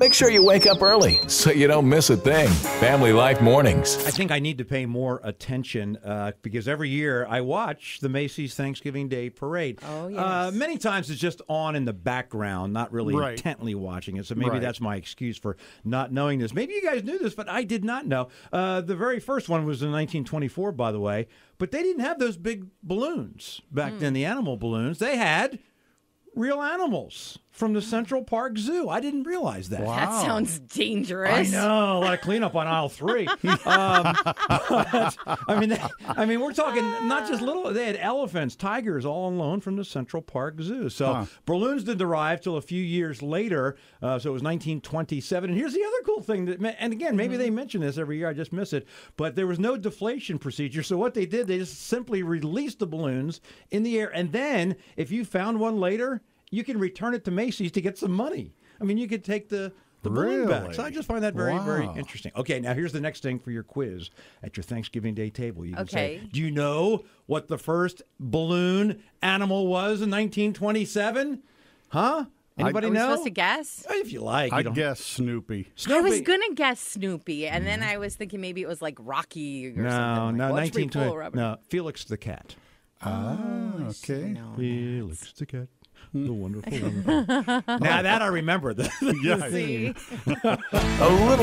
Make sure you wake up early so you don't miss a thing. Family Life Mornings. I think I need to pay more attention because every year I watch the Macy's Thanksgiving Day Parade. Oh, yes. Many times it's just on in the background, not really intently watching it. So maybe that's my excuse for not knowing this. Maybe you guys knew this, but I did not know. The very first one was in 1924, by the way. But they didn't have those big balloons back then, the animal balloons. They had real animals from the Central Park Zoo. I didn't realize that. Wow. That sounds dangerous. I know. A lot of cleanup on aisle 3. I mean, we're talking not just little. They had elephants, tigers, all alone from the Central Park Zoo. So balloons didn't arrive till a few years later. So it was 1927. And here's the other cool thing. And again, maybe they mention this every year. I just miss it. But there was no deflation procedure. So what they did, they just simply released the balloons in the air. And then if you found one later, you can return it to Macy's to get some money. I mean, you could take the balloon back. So I just find that very, very interesting. Okay, now here's the next thing for your quiz at your Thanksgiving Day table. You can say, do you know what the first balloon animal was in 1927? Huh? Anybody know? Are we supposed to guess? If you like. I guess Snoopy. I was going to guess Snoopy, and then I was thinking maybe it was like Rocky or something. No, like, 1920. No, Felix the Cat. Oh, okay. Felix the Cat. The wonderful. Now that I remember. A little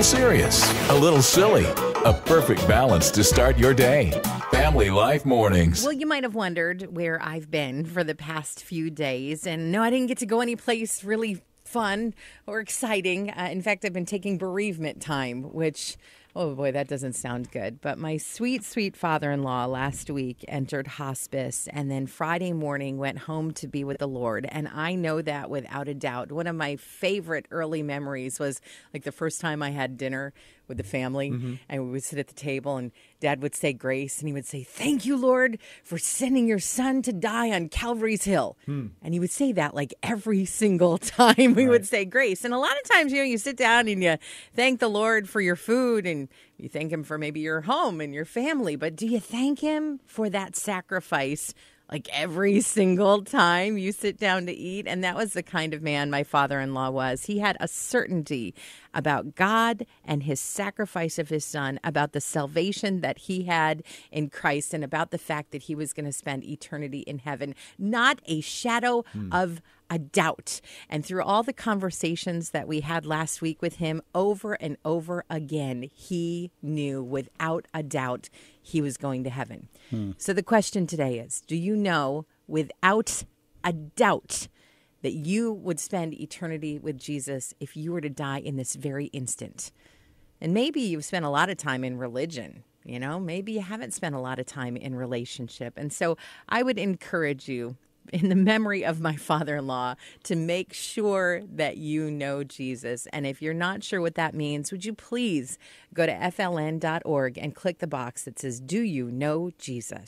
serious, a little silly, a perfect balance to start your day. Family Life Mornings. Well, you might have wondered where I've been for the past few days. And no, I didn't get to go anyplace really fun or exciting. In fact, I've been taking bereavement time, which... oh, boy, that doesn't sound good. But my sweet, sweet father-in-law last week entered hospice and then Friday morning went home to be with the Lord. And I know that without a doubt. One of my favorite early memories was like the first time I had dinner with the family, and we would sit at the table, and Dad would say grace, and he would say, "Thank you, Lord, for sending your son to die on Calvary's Hill." And he would say that like every single time we would say grace. And a lot of times, you know, you sit down and you thank the Lord for your food, and you thank him for maybe your home and your family, but do you thank him for that sacrifice? Like every single time you sit down to eat. And that was the kind of man my father-in-law was. He had a certainty about God and his sacrifice of his son, about the salvation that he had in Christ, and about the fact that he was going to spend eternity in heaven. Not a shadow of a doubt. And through all the conversations that we had last week with him, over and over again, he knew without a doubt he was going to heaven. So the question today is, do you know without a doubt that you would spend eternity with Jesus if you were to die in this very instant? And maybe you've spent a lot of time in religion. You know, maybe you haven't spent a lot of time in relationship. And so I would encourage you, in the memory of my father-in-law, to make sure that you know Jesus. And if you're not sure what that means, would you please go to FLN.org and click the box that says, "Do you know Jesus?"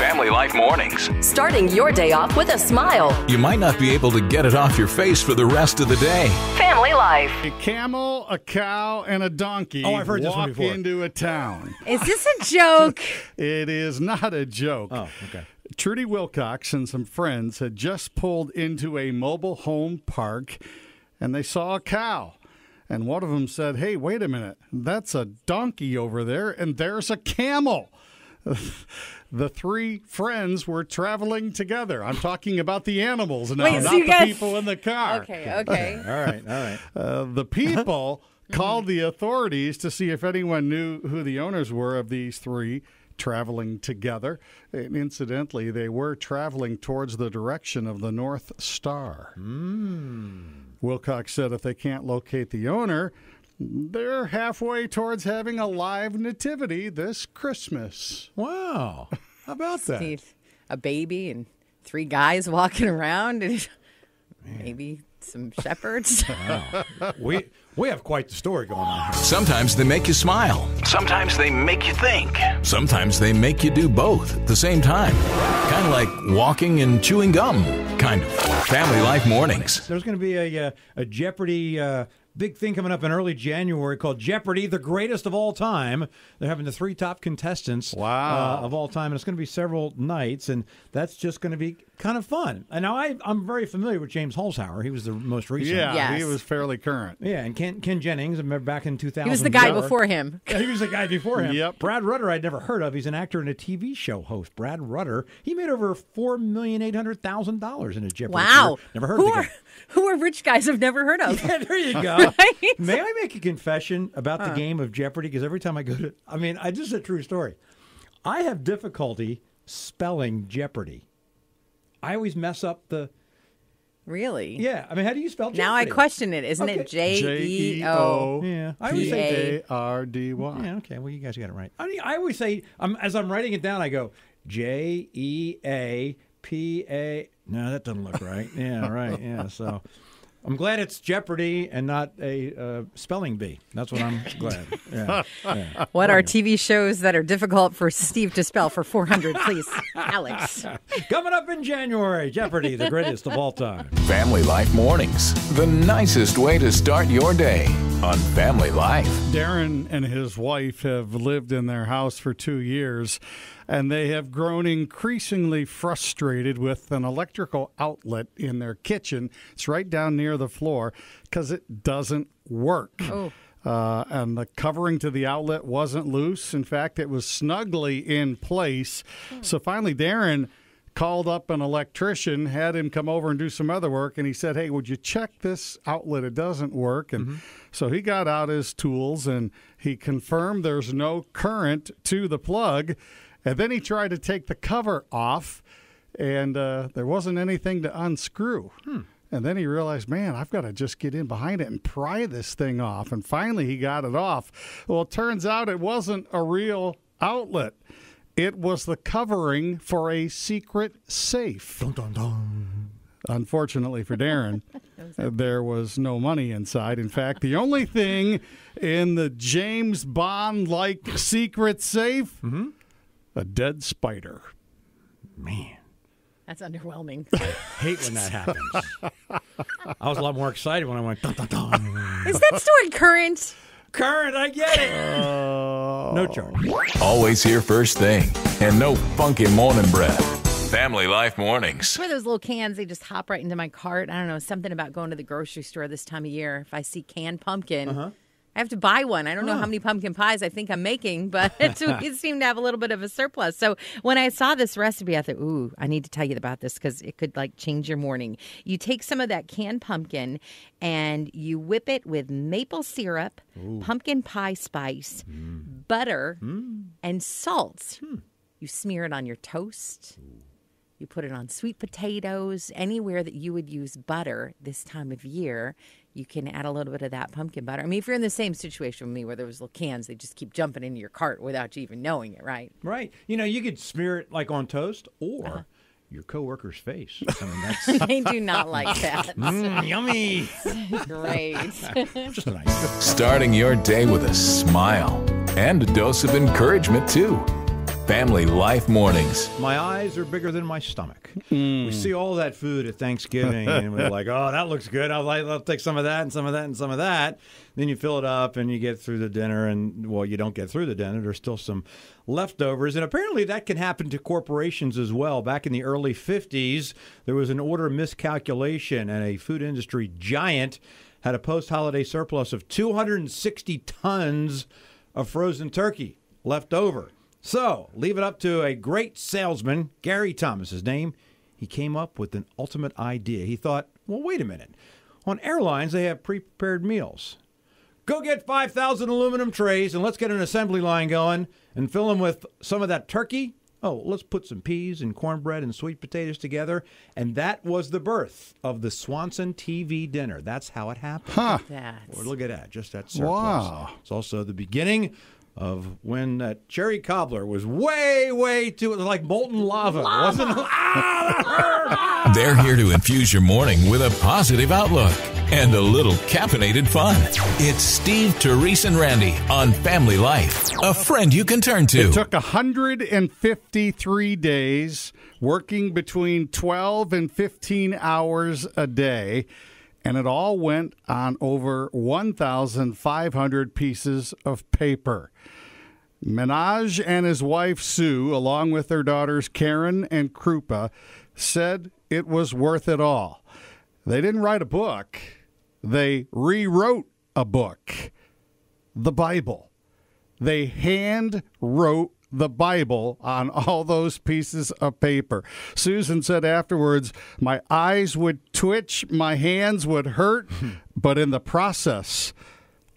Family Life Mornings. Starting your day off with a smile. You might not be able to get it off your face for the rest of the day. Family Life. A camel, a cow, and a donkey walk into a town. Is this a joke? It is not a joke. Oh, okay. Trudy Wilcox and some friends had just pulled into a mobile home park, and they saw a cow. And one of them said, "Hey, wait a minute. That's a donkey over there, and there's a camel." The three friends were traveling together. I'm talking about the animals now, the people in the car. Okay. All right. The people called the authorities to see if anyone knew who the owners were of these three traveling together. And incidentally, they were traveling towards the direction of the North Star. Wilcox said if they can't locate the owner, they're halfway towards having a live nativity this Christmas. Wow. How about that? Steve, a baby and three guys walking around and maybe some shepherds. Wow. We have quite the story going on here. Sometimes they make you smile. Sometimes they make you think. Sometimes they make you do both at the same time. Kind of like walking and chewing gum, kind of. Family Life Mornings. There's going to be a Jeopardy big thing coming up in early January called Jeopardy, the greatest of all time. They're having the three top contestants of all time, and it's going to be several nights, and that's just going to be kind of fun. And now I'm very familiar with James Holzhauer. He was the most recent. Yeah, yes. He was fairly current. Yeah, and Ken Jennings, I remember back in 2000. He was the guy before him. He was the guy before him. Yep. Brad Rutter I'd never heard of. He's an actor and a TV show host. Brad Rutter, he made over $4,800,000 in his Jeopardy. Wow. Career. Never heard of the guy. Who are rich guys I've never heard of? Yeah, there you go. Right? May I make a confession about the game of Jeopardy? Because every time I go to, this is a true story. I have difficulty spelling Jeopardy. I always mess up the... Really? Yeah. I mean, how do you spell Jeopardy? Now I question it. Isn't it J-E-O? Yeah. I always say J-R-D-Y. Yeah, okay. Well, you guys got it right. I always say, as I'm writing it down, I go J-E-A-P-A. No, that doesn't look right. Yeah, right. Yeah, so... I'm glad it's Jeopardy and not a spelling bee. That's what I'm glad. Yeah, yeah. What are TV shows that are difficult for Steve to spell for 400, please, Alex? Coming up in January, Jeopardy, the greatest of all time. Family Life Mornings, the nicest way to start your day on Family Life. Darren and his wife have lived in their house for 2 years, and they have grown increasingly frustrated with an electrical outlet in their kitchen. It's right down near the floor because it doesn't work. Oh. And the covering to the outlet wasn't loose. In fact, it was snugly in place. Oh. So finally, Darren called up an electrician, had him come over and do some other work, and he said, hey, would you check this outlet? It doesn't work. And so he got out his tools, and he confirmed there's no current to the plug. And then he tried to take the cover off, and there wasn't anything to unscrew. And then he realized, man, I've got to just get in behind it and pry this thing off. And finally he got it off. Well, it turns out it wasn't a real outlet. It was the covering for a secret safe. Dun, dun, dun. Unfortunately for Darren, there was no money inside. In fact, the only thing in the James Bond-like secret safe... a dead spider. Man. That's underwhelming. I hate when that happens. I was a lot more excited when I went, dun, dun, dun. Is that story current? Current, I get it. No charge. Always here first thing, and no funky morning breath. Family Life Mornings. Where those little cans, they just hop right into my cart. I don't know, something about going to the grocery store this time of year. If I see canned pumpkin... I have to buy one. I don't know how many pumpkin pies I think I'm making, but it seemed to have a little bit of a surplus. So when I saw this recipe, I thought, ooh, I need to tell you about this because it could like change your morning. You take some of that canned pumpkin and you whip it with maple syrup, pumpkin pie spice, butter, and salt. You smear it on your toast. You put it on sweet potatoes, anywhere that you would use butter this time of year. You can add a little bit of that pumpkin butter. I mean, if you're in the same situation with me where there was little cans, they just keep jumping into your cart without you even knowing it, right? Right. You know, you could smear it like on toast or your coworker's face. I mean, that's... They do not like that. Yummy. Great. Just nice. Starting your day with a smile and a dose of encouragement, too. Family Life Mornings. My eyes are bigger than my stomach. We see all that food at Thanksgiving, and we're like, oh, that looks good. I'll take some of that and some of that and some of that. Then you fill it up, and you get through the dinner, and, well, you don't get through the dinner. There's still some leftovers, and apparently that can happen to corporations as well. Back in the early 50s, there was an order miscalculation, and a food industry giant had a post-holiday surplus of 260 tons of frozen turkey left over. So, leave it up to a great salesman, Gary Thomas, his name. He came up with an ultimate idea. He thought, well, wait a minute. On airlines, they have pre-prepared meals. Go get 5,000 aluminum trays, and let's get an assembly line going and fill them with some of that turkey. Oh, let's put some peas and cornbread and sweet potatoes together. And that was the birth of the Swanson TV dinner. That's how it happened. Huh. Or look at that. Just that surplus. Wow. It's also the beginning of when that cherry cobbler was way too, like molten lava. Wasn't it? Ah, they're here to infuse your morning with a positive outlook and a little caffeinated fun. It's Steve, Terese, and Randy on Family Life, a friend you can turn to. It took 153 days, working between 12 and 15 hours a day. and it all went on over 1,500 pieces of paper. Minaj and his wife, Sue, along with their daughters, Karen and Krupa, said it was worth it all. They didn't write a book. They rewrote a book, the Bible. They hand-wrote the Bible on all those pieces of paper. Susan said afterwards, my eyes would twitch, my hands would hurt, but in the process,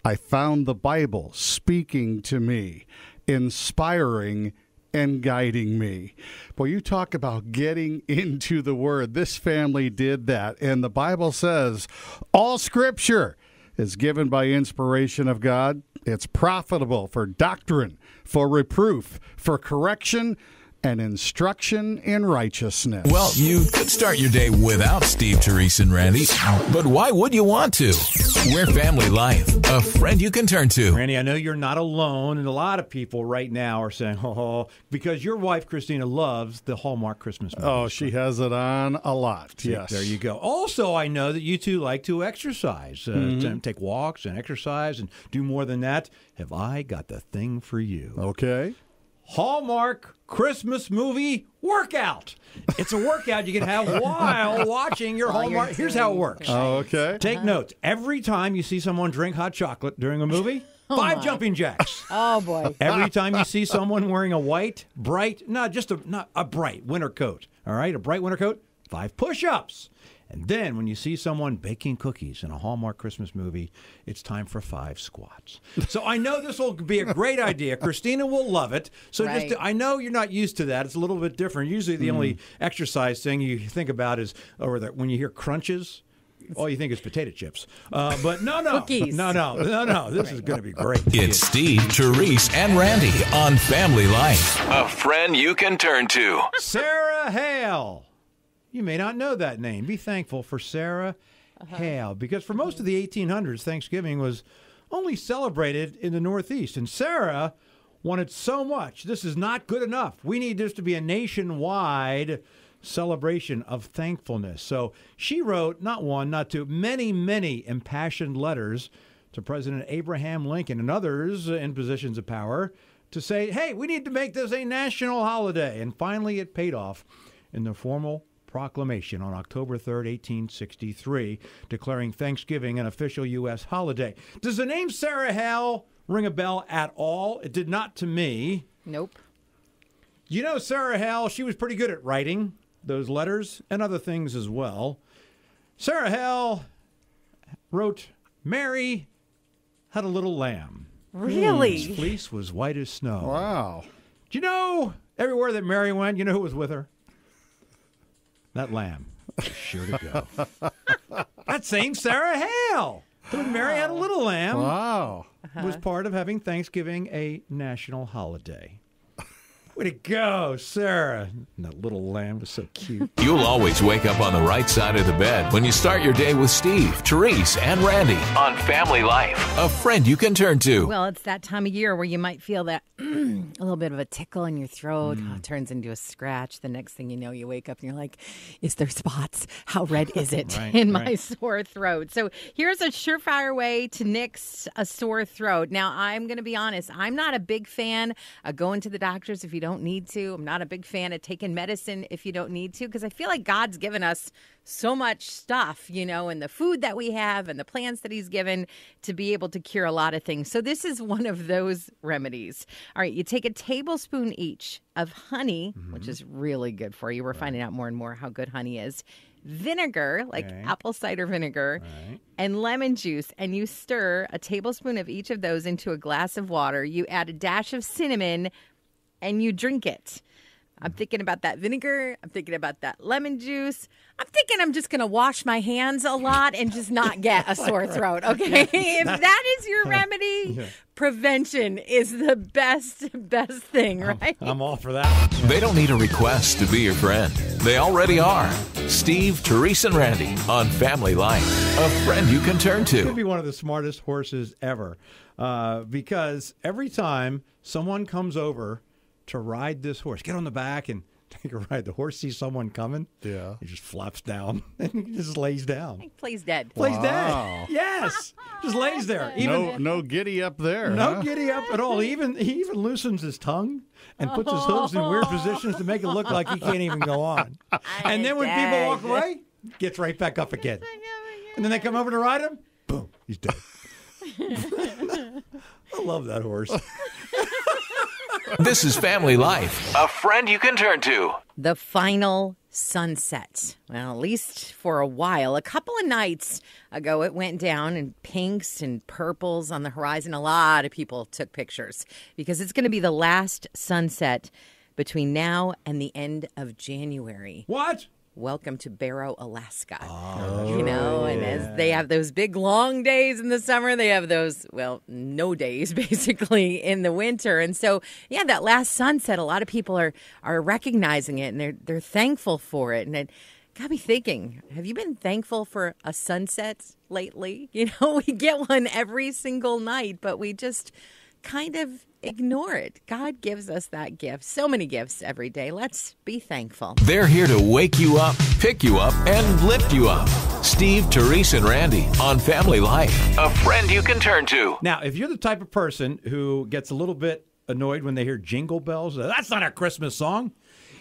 I found the Bible speaking to me, inspiring and guiding me. Boy, you talk about getting into the Word. This family did that, and the Bible says all Scripture is given by inspiration of God. It's profitable for doctrine, for reproof, for correction, and instruction in righteousness. Well, you could start your day without Steve, Terese, and Randy, but why would you want to? We're Family Life, a friend you can turn to. Randy, I know you're not alone, and a lot of people right now are saying, oh, because your wife, Christina, loves the Hallmark Christmas movie. Oh, she has it on a lot, yes. There you go. Also, I know that you two like to exercise, take walks and exercise and do more than that. Have I got the thing for you? Okay. Hallmark Christmas movie workout. It's a workout you can have while watching your Hallmark. Here's how it works. Oh, okay. Take notes. Every time you see someone drink hot chocolate during a movie, five jumping jacks. Oh, boy. Every time you see someone wearing a white, bright, not a bright winter coat, all right, a bright winter coat, 5 push-ups. And then when you see someone baking cookies in a Hallmark Christmas movie, it's time for 5 squats. So I know this will be a great idea. Christina will love it. So right. I know you're not used to that. It's a little bit different. Usually the only exercise thing you think about is when you hear crunches. All you think is potato chips. But no. This is going to be great. It's Steve, Terese, and Randy on Family Life. A friend you can turn to. Sarah Hale. You may not know that name. Be thankful for Sarah Hale, because for most of the 1800s, Thanksgiving was only celebrated in the Northeast. And Sarah wanted so much. This is not good enough. We need this to be a nationwide celebration of thankfulness. So she wrote not one, not two, many, many impassioned letters to President Abraham Lincoln and others in positions of power to say, hey, we need to make this a national holiday. And finally, it paid off in the formal proclamation on October 3rd, 1863, declaring Thanksgiving an official U.S. holiday. Does the name Sarah Hale ring a bell at all? It did not to me. Nope. You know, Sarah Hale, she was pretty good at writing those letters and other things as well. Sarah Hale wrote, Mary Had a Little Lamb. Really? His fleece was white as snow. Wow. Do you know everywhere that Mary went, you know who was with her? That lamb is sure to go. That same Sarah Hale, who Mary Had a Little Lamb, was part of having Thanksgiving a national holiday. Way to go, Sarah. And that little lamb was so cute. You'll always wake up on the right side of the bed when you start your day with Steve, Terese, and Randy on Family Life, a friend you can turn to. Well, it's that time of year where you might feel that a little bit of a tickle in your throat. It turns into a scratch. The next thing you know, you wake up and you're like, is there spots? How red is it my sore throat? So here's a surefire way to nix a sore throat. Now, I'm going to be honest. I'm not a big fan of going to the doctors if you don't need to. I'm not a big fan of taking medicine if you don't need to, because I feel like God's given us so much stuff, you know, and the food that we have and the plants that he's given to be able to cure a lot of things. So this is one of those remedies. All right, you take a tablespoon each of honey, which is really good for you. We're finding out more and more how good honey is. Vinegar, like apple cider vinegar, and lemon juice, and you stir a tablespoon of each of those into a glass of water. You add a dash of cinnamon, and you drink it. I'm thinking about that vinegar. I'm thinking about that lemon juice. I'm thinking I'm just going to wash my hands a lot and just not get a sore throat, okay? If that is your remedy, prevention is the best thing, right? I'm all for that. They don't need a request to be your friend. They already are. Steve, Terese, and Randy on Family Life, a friend you can turn to. Could be one of the smartest horses ever, because every time someone comes over to ride this horse, get on the back and take a ride. The horse sees someone coming. Yeah. He just flaps down and he just lays down. He plays dead. Plays dead. Yes. Just lays there. Even, no giddy up there. No giddy up at all. He even loosens his tongue and puts his hooves in weird positions to make it look like he can't even go on. And then when people walk away, gets right back up again. And then they come over to ride him. Boom. He's dead. I love that horse. This is Family Life. A friend you can turn to. The final sunset. Well, at least for a while. A couple of nights ago, it went down in pinks and purples on the horizon. A lot of people took pictures because it's going to be the last sunset between now and the end of January. What? Welcome to Barrow, Alaska. Oh, you know, and as they have those big long days in the summer, they have those, well, no days basically in the winter. And so, yeah, that last sunset, a lot of people are recognizing it and they're thankful for it. And it got me thinking, have you been thankful for a sunset lately? You know, we get one every single night, but we just kind of ignore it. God gives us that gift. So many gifts every day. Let's be thankful. They're here to wake you up, pick you up, and lift you up. Steve, Terese, and Randy on Family Life. A friend you can turn to. Now, if you're the type of person who gets a little bit annoyed when they hear Jingle Bells, that's not a Christmas song.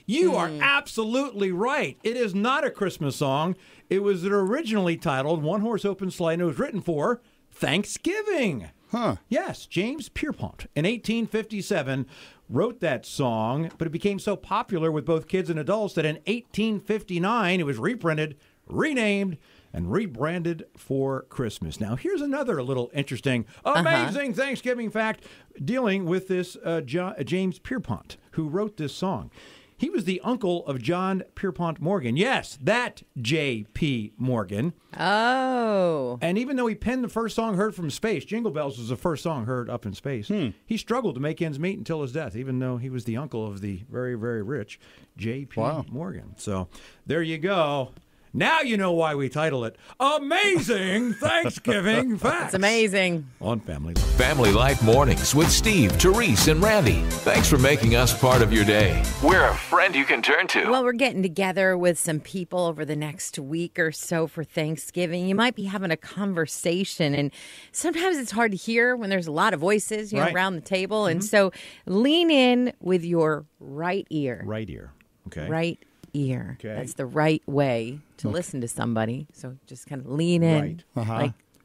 You are absolutely right. It is not a Christmas song. It was originally titled One Horse Open Sleigh, and it was written for Thanksgiving. Huh. Yes, James Pierpont in 1857 wrote that song, but it became so popular with both kids and adults that in 1859 it was reprinted, renamed, and rebranded for Christmas. Now, here's another little interesting, amazing Thanksgiving fact dealing with this James Pierpont, who wrote this song. He was the uncle of John Pierpont Morgan. Yes, that J.P. Morgan. Oh. And even though he penned the first song heard from space, Jingle Bells was the first song heard up in space, he struggled to make ends meet until his death, even though he was the uncle of the very, very rich J.P. Morgan. So there you go. Now you know why we title it Amazing Thanksgiving Facts. It's amazing. On Family Life. Family Life Mornings with Steve, Terese, and Randy. Thanks for making us part of your day. We're a friend you can turn to. Well, we're getting together with some people over the next week or so for Thanksgiving. You might be having a conversation, and sometimes it's hard to hear when there's a lot of voices around the table. And so lean in with your right ear. Right ear. Okay. Right ear. Okay. That's the right way to listen to somebody. So just kind of lean in.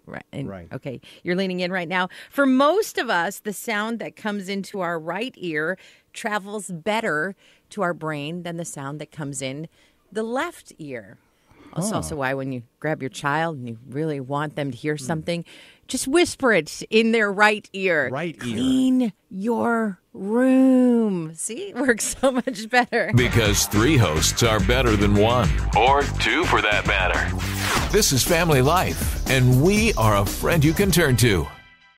Right. Okay. You're leaning in right now. For most of us, the sound that comes into our right ear travels better to our brain than the sound that comes in the left ear. That's also why when you grab your child and you really want them to hear something, just whisper it in their right ear. Right ear. Clean your room. See, it works so much better. Because three hosts are better than one. Or two, for that matter. This is Family Life, and we are a friend you can turn to.